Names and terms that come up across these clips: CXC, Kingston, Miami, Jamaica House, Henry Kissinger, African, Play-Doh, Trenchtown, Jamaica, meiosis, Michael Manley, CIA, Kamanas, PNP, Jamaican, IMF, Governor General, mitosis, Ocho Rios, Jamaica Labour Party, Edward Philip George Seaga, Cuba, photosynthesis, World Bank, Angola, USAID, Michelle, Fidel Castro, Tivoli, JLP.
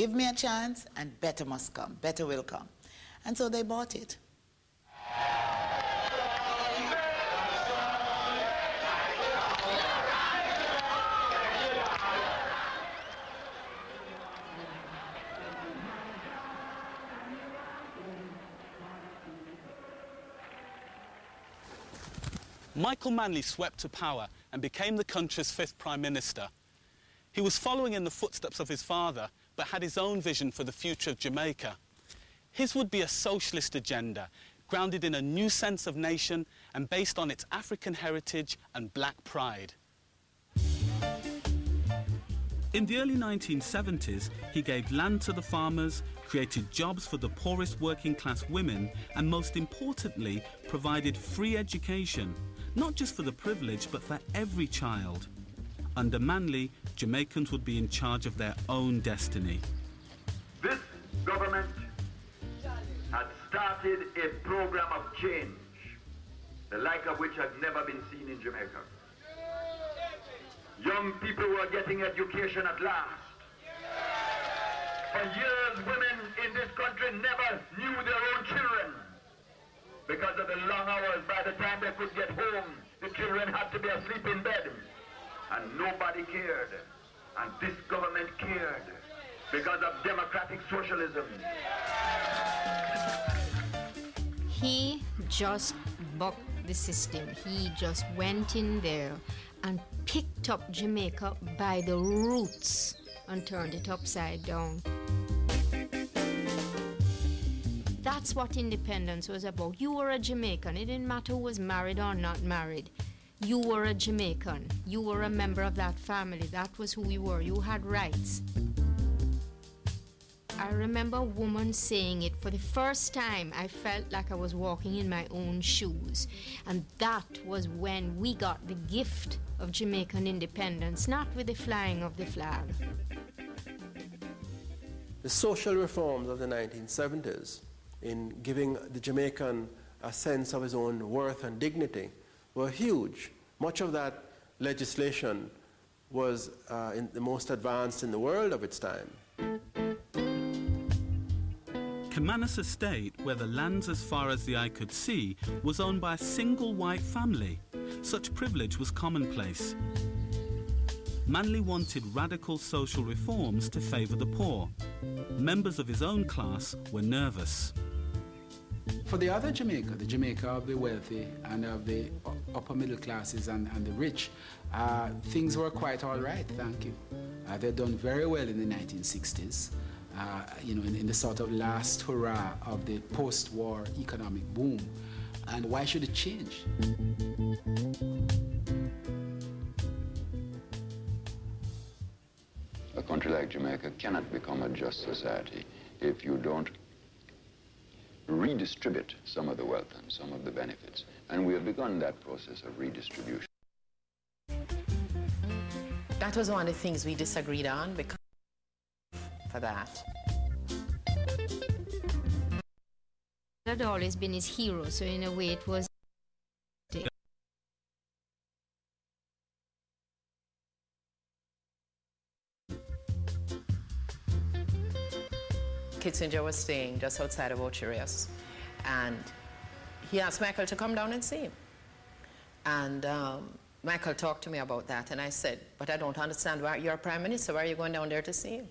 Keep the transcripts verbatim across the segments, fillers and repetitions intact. give me a chance and better must come, better will come. And so they bought it. Michael Manley swept to power and became the country's fifth Prime Minister. He was following in the footsteps of his father, but had his own vision for the future of Jamaica. His would be a socialist agenda, grounded in a new sense of nation and based on its African heritage and black pride. In the early nineteen seventies, he gave land to the farmers, created jobs for the poorest working-class women, and most importantly, provided free education, not just for the privileged, but for every child. Under Manley, Jamaicans would be in charge of their own destiny. This government had started a program of change, the like of which had never been seen in Jamaica. Young people were getting education at last. For years, women in this country never knew their own children. Because of the long hours, by the time they could get home, the children had to be asleep in bed. And nobody cared. And this government cared because of democratic socialism. He just bucked the system. He just went in there and picked up Jamaica by the roots and turned it upside down. That's what independence was about. You were a Jamaican. It didn't matter who was married or not married. You were a Jamaican. You were a member of that family. That was who you were. You had rights. I remember a woman saying it, for the first time I felt like I was walking in my own shoes. And that was when we got the gift of Jamaican independence, not with the flying of the flag. The social reforms of the nineteen seventies, in giving the Jamaican a sense of his own worth and dignity, were huge. Much of that legislation was uh, in the most advanced in the world of its time. Kamanas estate, where the lands as far as the eye could see, was owned by a single white family. Such privilege was commonplace. Manley wanted radical social reforms to favour the poor. Members of his own class were nervous. For the other Jamaica, the Jamaica of the wealthy and of the upper middle classes and, and the rich, uh, things were quite all right, thank you. Uh, they'd done very well in the nineteen sixties, uh, you know, in, in the sort of last hurrah of the post-war economic boom. And why should it change? A country like Jamaica cannot become a just society if you don't redistribute some of the wealth and some of the benefits. And we have begun that process of redistribution. That was one of the things we disagreed on because for that. He had always been his hero, so in a way it was. Kissinger was staying just outside of Ocho Rios, and he asked Michael to come down and see him. And um, Michael talked to me about that, and I said, but I don't understand, why you're a prime minister, why are you going down there to see him?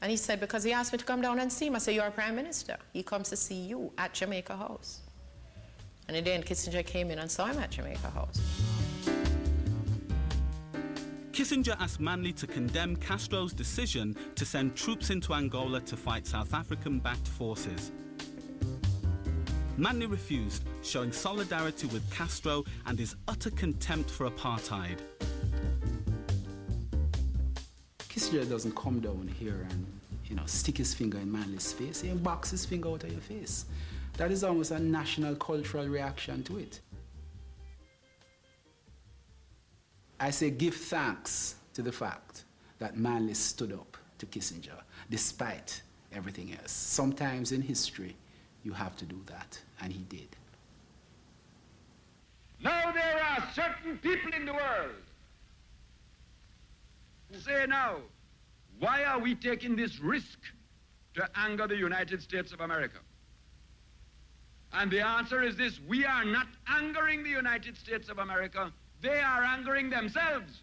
And he said, because he asked me to come down and see him. I said, you're a prime minister. He comes to see you at Jamaica House. And in the end, Kissinger came in and saw him at Jamaica House. Kissinger asked Manley to condemn Castro's decision to send troops into Angola to fight South African-backed forces. Manley refused, showing solidarity with Castro and his utter contempt for apartheid. Kissinger doesn't come down here and, you know, stick his finger in Manley's face. He box his finger out of your face. That is almost a national cultural reaction to it. I say give thanks to the fact that Manley stood up to Kissinger despite everything else. Sometimes in history, you have to do that, and he did. Now there are certain people in the world who say now, Why are we taking this risk to anger the United States of America? And the answer is this: we are not angering the United States of America. They are angering themselves.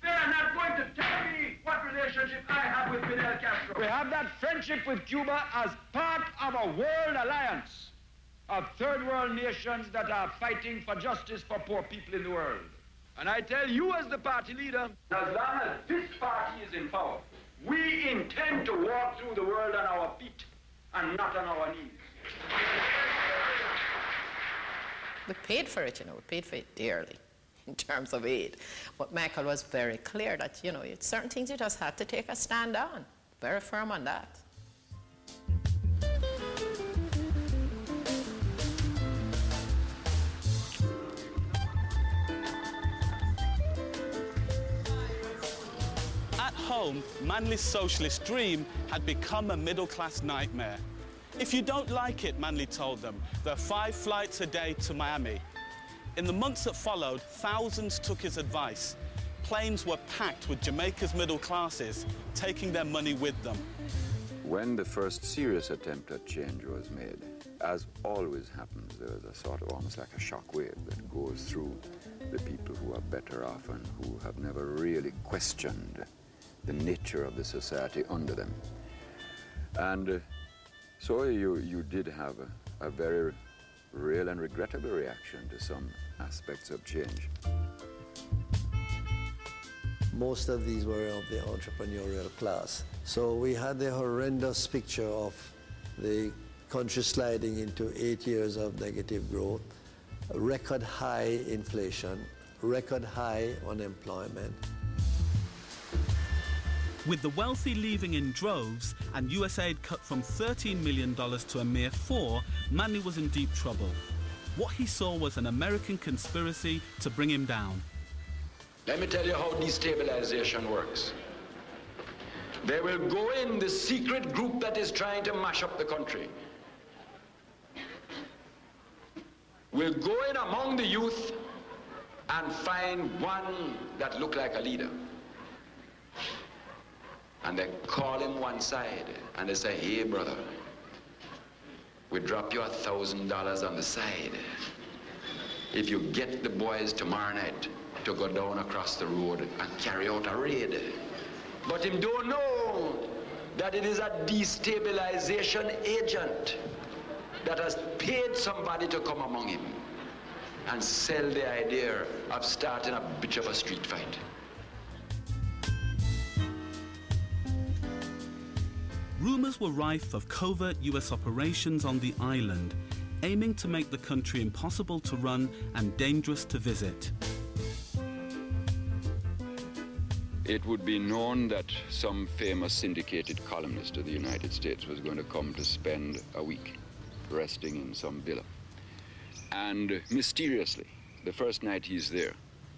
They are not going to tell me what relationship I have with Fidel Castro. We have that friendship with Cuba as part of a world alliance of third world nations that are fighting for justice for poor people in the world. And I tell you as the party leader, as long as this party is in power, we intend to walk through the world on our feet and not on our knees. We paid for it, you know, we paid for it dearly in terms of aid. But Michael was very clear that, you know, certain things you just had to take a stand on. Very firm on that. At home, Manley's socialist dream had become a middle-class nightmare. If you don't like it, Manley told them, there are five flights a day to Miami. In the months that followed, thousands took his advice. Planes were packed with Jamaica's middle classes, taking their money with them. When the first serious attempt at change was made, as always happens, there was a sort of almost like a shockwave that goes through the people who are better off and who have never really questioned the nature of the society under them. And uh, so you, you did have a, a very real and regrettable reaction to some aspects of change. Most of these were of the entrepreneurial class. So we had the horrendous picture of the country sliding into eight years of negative growth, record high inflation, record high unemployment. With the wealthy leaving in droves and U S A I D cut from thirteen million dollars to a mere four, Manley was in deep trouble. What he saw was an American conspiracy to bring him down. Let me tell you how destabilization works. They will go in the secret group that is trying to mash up the country. We'll go in among the youth and find one that looked like a leader. And they call him one side, and they say, hey, brother, we drop you a thousand dollars on the side if you get the boys tomorrow night to go down across the road and carry out a raid. But him don't know that it is a destabilization agent that has paid somebody to come among him and sell the idea of starting a bitch of a street fight. Rumours were rife of covert U S operations on the island, aiming to make the country impossible to run and dangerous to visit. It would be known that some famous syndicated columnist of the United States was going to come to spend a week resting in some villa. And mysteriously, the first night he's there,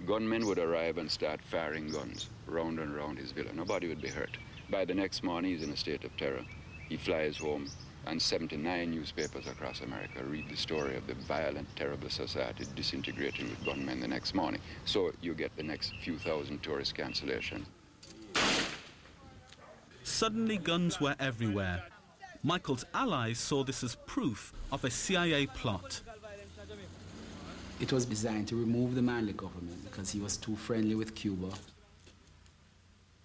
gunmen would arrive and start firing guns round and round his villa. Nobody would be hurt. By the next morning, he's in a state of terror. He flies home, and seventy-nine newspapers across America read the story of the violent, terrible society disintegrating with gunmen the next morning. So you get the next few thousand tourist cancellation. Suddenly, guns were everywhere. Michael's allies saw this as proof of a C I A plot. It was designed to remove the Manley government because he was too friendly with Cuba.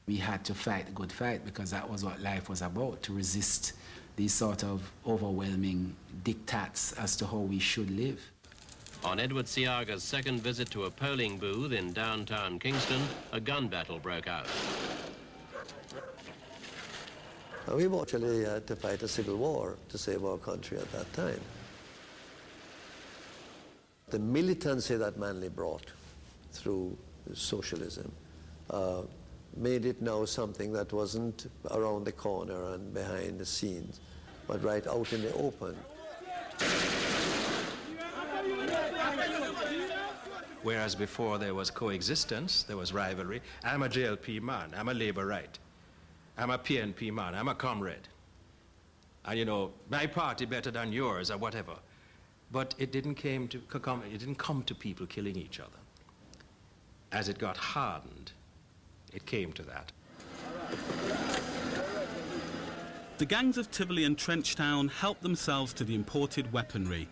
We had to fight a good fight because that was what life was about, to resist these sort of overwhelming diktats as to how we should live. On Edward Seaga's second visit to a polling booth in downtown Kingston, a gun battle broke out. We actually had to fight a civil war to save our country at that time. The militancy that Manley brought through socialism uh, made it now something that wasn't around the corner and behind the scenes, but right out in the open. Whereas before there was coexistence, there was rivalry. I'm a J L P man, I'm a Labour right, I'm a P N P man, I'm a comrade. And you know, my party better than yours or whatever. But it didn't, came to, it didn't come to people killing each other. As it got hardened, it came to that. The gangs of Tivoli and Trenchtown helped themselves to the imported weaponry.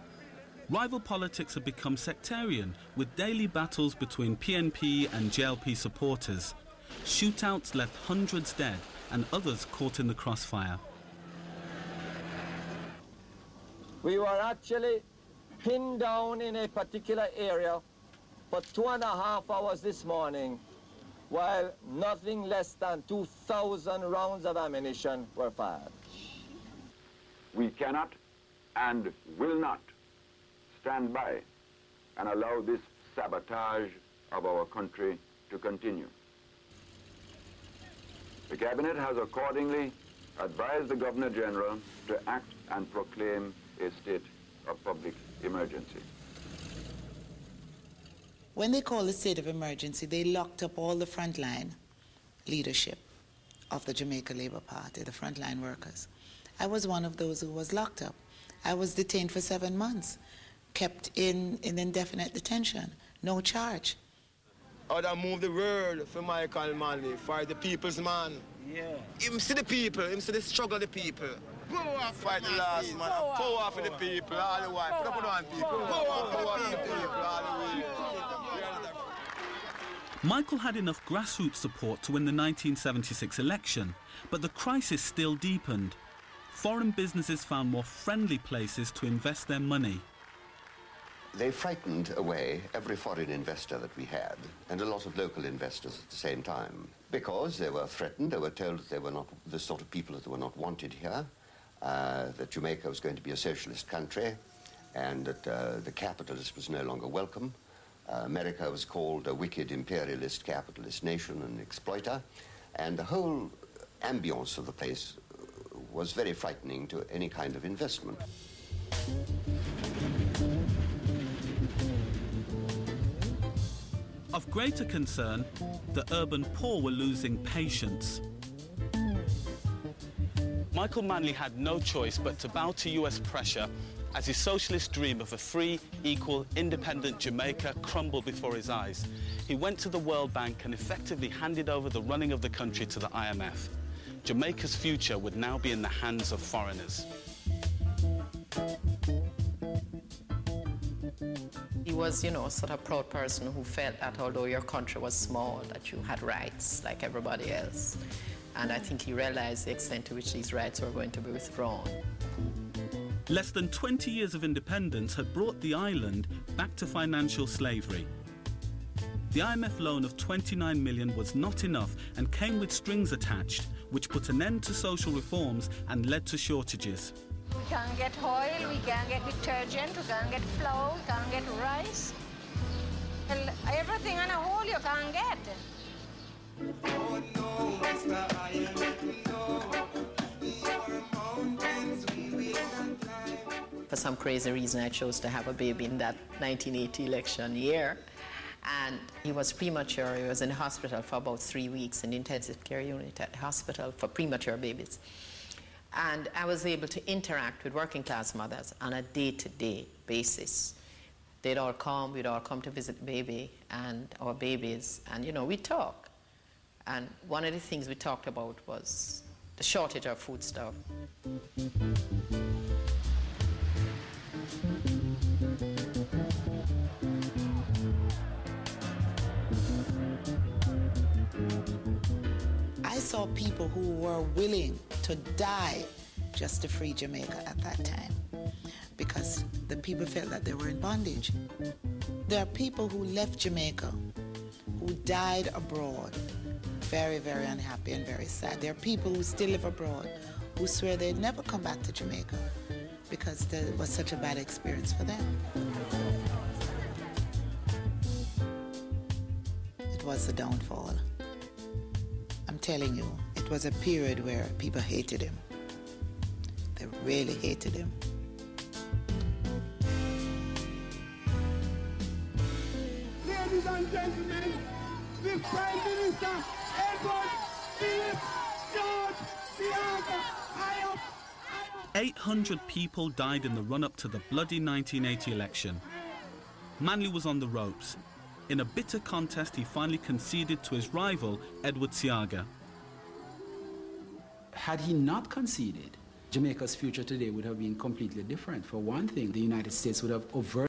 Rival politics have become sectarian, with daily battles between P N P and J L P supporters. Shootouts left hundreds dead and others caught in the crossfire. We were actually pinned down in a particular area for two and a half hours this morning, while nothing less than two thousand rounds of ammunition were fired. We cannot and will not stand by and allow this sabotage of our country to continue. The Cabinet has accordingly advised the Governor General to act and proclaim a state of public emergency. When they called the state of emergency, they locked up all the frontline leadership of the Jamaica Labour Party, the frontline workers. I was one of those who was locked up. I was detained for seven months. Kept in, in indefinite detention, no charge. I'd have moved the world for Michael Manley, for the people's man. Yeah. Him see the people, him see the struggle of the people. Go off fight the last man, go off for the people, all the while. Put up on people, go off for the people, all the way. Michael had enough grassroots support to win the nineteen seventy-six election, but the crisis still deepened. Foreign businesses found more friendly places to invest their money. They frightened away every foreign investor that we had, and a lot of local investors at the same time, because they were threatened. They were told that they were not the sort of people that were not wanted here, uh, that Jamaica was going to be a socialist country, and that uh, the capitalist was no longer welcome. Uh, America was called a wicked imperialist capitalist nation and exploiter, and the whole ambience of the place was very frightening to any kind of investment. Of greater concern, the urban poor were losing patience. Michael Manley had no choice but to bow to U S pressure as his socialist dream of a free, equal, independent Jamaica crumbled before his eyes. He went to the World Bank and effectively handed over the running of the country to the I M F. Jamaica's future would now be in the hands of foreigners. He was, you know, sort of a proud person who felt that although your country was small, that you had rights like everybody else. And I think he realized the extent to which these rights were going to be withdrawn. Less than twenty years of independence had brought the island back to financial slavery. The I M F loan of twenty-nine million dollars was not enough and came with strings attached, which put an end to social reforms and led to shortages. We can't get oil, we can't get detergent, we can't get flour, we can't get rice. And everything on a whole you can't get. Oh no, Master, I am no. For some crazy reason, I chose to have a baby in that nineteen eighty election year. And he was premature. He was in the hospital for about three weeks in the intensive care unit at the hospital for premature babies. And I was able to interact with working-class mothers on a day-to-day basis. They'd all come, we'd all come to visit the baby and our babies, and, you know, we'd talk. And one of the things we talked about was the shortage of foodstuff. I saw people who were willing to die just to free Jamaica at that time, because the people felt that they were in bondage. There are people who left Jamaica, who died abroad, very, very unhappy and very sad. There are people who still live abroad, who swear they'd never come back to Jamaica because it was such a bad experience for them. It was the downfall. I'm telling you. It was a period where people hated him. They really hated him. Ladies and gentlemen, the Prime Minister, Edward Philip George Seaga. eight hundred people died in the run-up to the bloody nineteen eighty election. Manley was on the ropes. In a bitter contest, he finally conceded to his rival, Edward Seaga. Had he not conceded, Jamaica's future today would have been completely different. For one thing, the United States would have overtly